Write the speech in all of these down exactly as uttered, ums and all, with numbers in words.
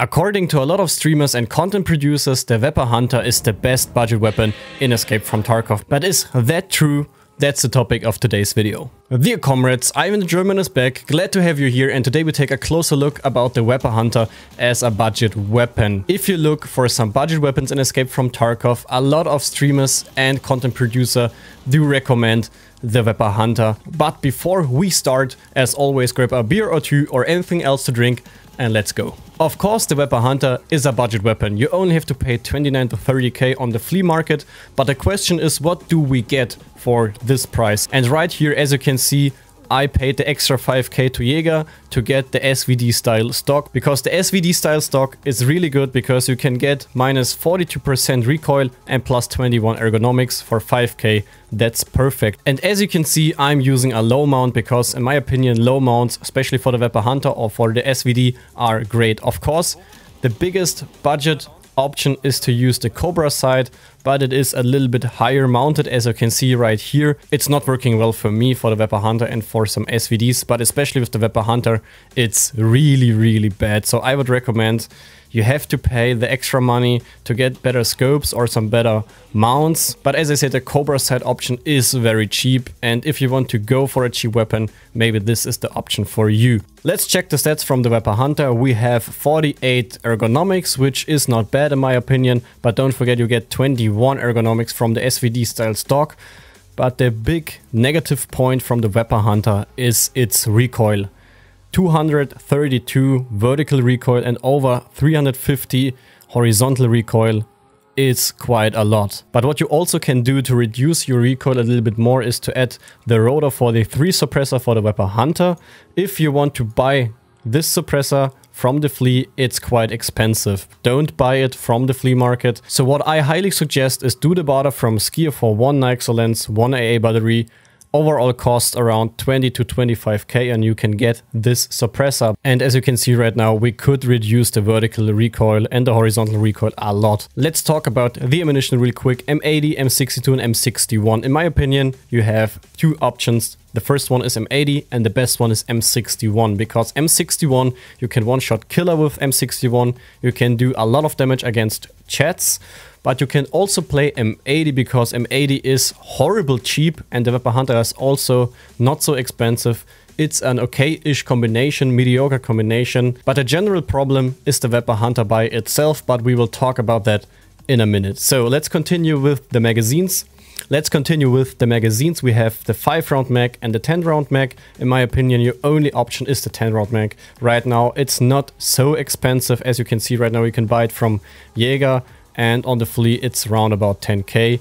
According to a lot of streamers and content producers, the Vepr Hunter is the best budget weapon in Escape from Tarkov. But is that true? That's the topic of today's video. Dear comrades, Ivan the German is back, glad to have you here, and today we take a closer look about the Vepr Hunter as a budget weapon. If you look for some budget weapons in Escape from Tarkov, a lot of streamers and content producers do recommend the Vepr Hunter. But before we start, as always, grab a beer or two or anything else to drink and let's go. Of course, the Vepr Hunter is a budget weapon. You only have to pay twenty-nine to thirty K on the flea market. But the question is, what do we get for this price? And right here, as you can see, I paid the extra five K to Jäger to get the S V D style stock, because the S V D style stock is really good because you can get minus forty-two percent recoil and plus twenty-one ergonomics for five K. That's perfect. And as you can see, I'm using a low mount because in my opinion, low mounts, especially for the Vepr Hunter or for the S V D, are great. Of course, the biggest budget option is to use the Cobra sight, but it is a little bit higher mounted, as you can see right here. It's not working well for me, for the Vepr Hunter and for some S V Ds, but especially with the Vepr Hunter, it's really, really bad. So I would recommend you have to pay the extra money to get better scopes or some better mounts. But as I said, the Cobra sight option is very cheap. And if you want to go for a cheap weapon, maybe this is the option for you. Let's check the stats from the Vepr Hunter. We have forty-eight ergonomics, which is not bad in my opinion. But don't forget, you get twenty-one ergonomics from the S V D style stock. But the big negative point from the Vepr Hunter is its recoil. two hundred thirty-two vertical recoil and over three hundred fifty horizontal recoil is quite a lot. But what you also can do to reduce your recoil a little bit more is to add the rotor for the three suppressor for the Vepr Hunter. If you want to buy this suppressor from the flea, it's quite expensive. Don't buy it from the flea market. So what I highly suggest is do the barter from Skier for one Nikor lens, one A A battery. Overall cost around twenty to twenty-five K and you can get this suppressor. And as you can see right now, we could reduce the vertical recoil and the horizontal recoil a lot. Let's talk about the ammunition real quick. M eighty, M sixty-two and M sixty-one. In my opinion, you have two options. The first one is M eighty and the best one is M sixty-one, because M sixty-one, you can one-shot killer with M sixty-one. You can do a lot of damage against chats, but you can also play M eighty because M eighty is horrible cheap and the Vepr Hunter is also not so expensive. It's an okay-ish combination, mediocre combination, but the general problem is the Vepr Hunter by itself, but we will talk about that in a minute. So let's continue with the magazines. Let's continue with the magazines. We have the five round mag and the ten round mag. In my opinion, your only option is the ten round mag. Right now, it's not so expensive. As you can see right now, you can buy it from Jäger and on the flea, it's around about ten K.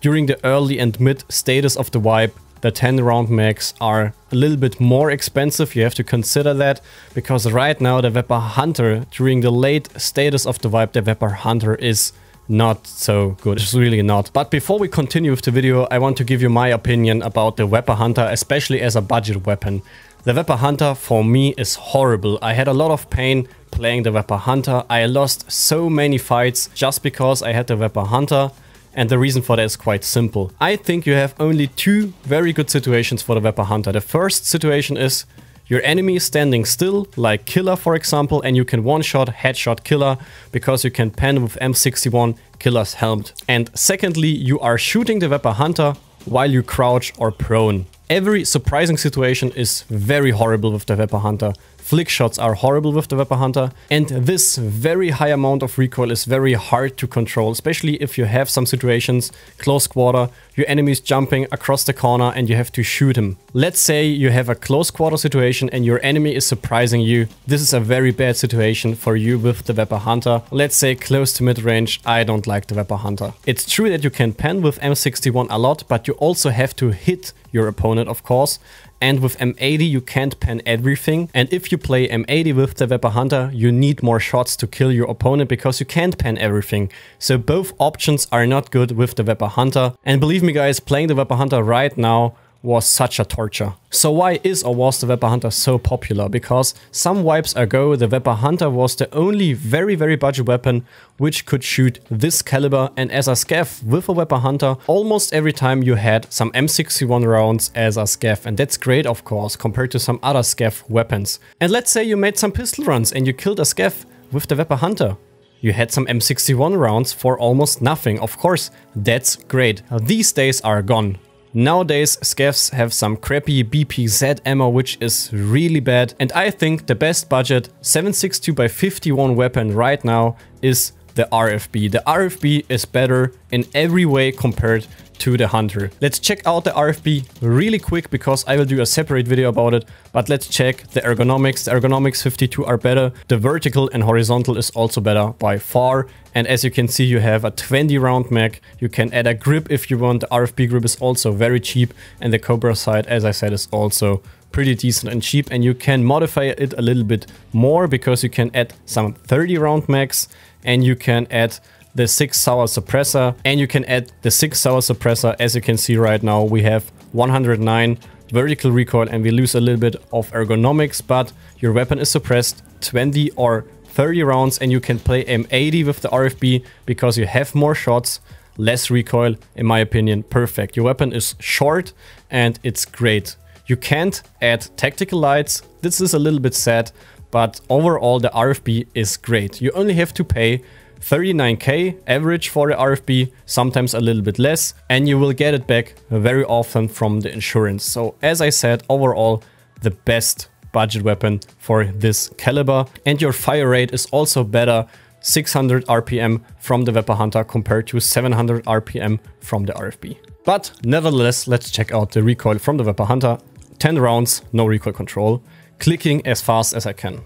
During the early and mid status of the wipe, the ten round mags are a little bit more expensive. You have to consider that, because right now the Vepr Hunter, during the late status of the wipe, the Vepr Hunter is not so good. It's really not. But before we continue with the video, I want to give you my opinion about the Vepr Hunter, especially as a budget weapon. The Vepr Hunter for me is horrible. I had a lot of pain playing the Vepr Hunter. I lost so many fights just because I had the Vepr Hunter. And the reason for that is quite simple. I think you have only two very good situations for the Vepr Hunter. The first situation is your enemy is standing still, like Killer for example, and you can one-shot headshot Killer because you can pan with M sixty-one, Killer's helmet. And secondly, you are shooting the Vepr Hunter while you crouch or prone. Every surprising situation is very horrible with the Vepr Hunter. Flick shots are horrible with the Vepr Hunter. And this very high amount of recoil is very hard to control, especially if you have some situations close quarter, your enemy is jumping across the corner and you have to shoot him. Let's say you have a close quarter situation and your enemy is surprising you. This is a very bad situation for you with the Vepr Hunter. Let's say close to mid-range, I don't like the Vepr Hunter. It's true that you can pan with M sixty-one a lot, but you also have to hit your opponent, of course. And with M eighty, you can't pan everything. And if you play M eighty with the Vepr Hunter, you need more shots to kill your opponent because you can't pan everything. So both options are not good with the Vepr Hunter. And believe me guys, playing the Vepr Hunter right now was such a torture. So why is or was the Vepr Hunter so popular? Because some wipes ago, the Vepr Hunter was the only very, very budget weapon which could shoot this caliber. And as a scav with a Vepr Hunter, almost every time you had some M sixty-one rounds as a scav. And that's great, of course, compared to some other scav weapons. And let's say you made some pistol runs and you killed a scav with the Vepr Hunter. You had some M sixty-one rounds for almost nothing, of course, that's great. These days are gone. Nowadays scavs have some crappy B P Z ammo, which is really bad, and I think the best budget seven sixty-two by fifty-one weapon right now is the R F B. The R F B is better in every way compared to the Hunter. Let's check out the R F B really quick because I will do a separate video about it, but let's check the ergonomics. The ergonomics fifty-two are better, the vertical and horizontal is also better by far, and as you can see you have a twenty round mag, you can add a grip if you want. The R F B grip is also very cheap, and the Cobra sight, as I said, is also pretty decent and cheap, and you can modify it a little bit more because you can add some thirty round mags, and you can add the SIG Sauer suppressor, and you can add the SIG Sauer suppressor. As you can see right now, we have one hundred nine vertical recoil and we lose a little bit of ergonomics, but your weapon is suppressed twenty or thirty rounds, and you can play M eighty with the R F B because you have more shots, less recoil. In my opinion, perfect. Your weapon is short and it's great. You can't add tactical lights. This is a little bit sad, but overall the R F B is great. You only have to pay thirty-nine K average for the R F B, sometimes a little bit less, and you will get it back very often from the insurance. So as I said, overall the best budget weapon for this caliber, and your fire rate is also better, six hundred R P M from the Vepr Hunter compared to seven hundred R P M from the R F B. But nevertheless, let's check out the recoil from the Vepr Hunter. ten rounds, no recoil control, clicking as fast as I can.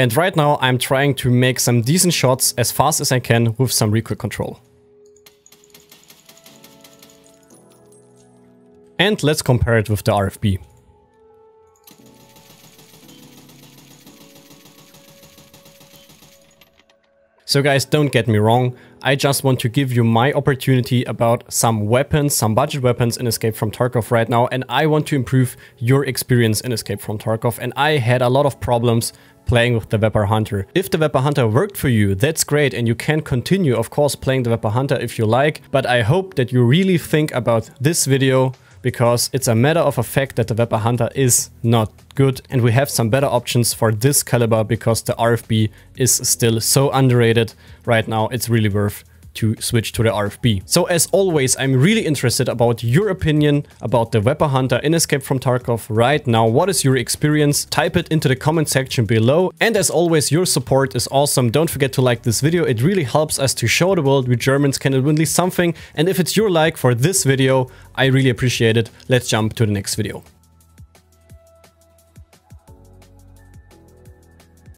And right now I'm trying to make some decent shots as fast as I can with some recoil control. And let's compare it with the R F B. So guys, don't get me wrong, I just want to give you my opportunity about some weapons, some budget weapons in Escape from Tarkov right now, and I want to improve your experience in Escape from Tarkov, and I had a lot of problems playing with the Vepr Hunter. If the Vepr Hunter worked for you, that's great, and you can continue, of course, playing the Vepr Hunter if you like, but I hope that you really think about this video, because it's a matter of a fact that the Vepr Hunter is not good, and we have some better options for this caliber because the R F B is still so underrated right now. It's really worth to switch to the R F B. So as always, I'm really interested about your opinion about the Vepr Hunter in Escape from Tarkov right now. What is your experience? Type it into the comment section below. And as always, your support is awesome. Don't forget to like this video. It really helps us to show the world we Germans can do at least something. And if it's your like for this video, I really appreciate it. Let's jump to the next video.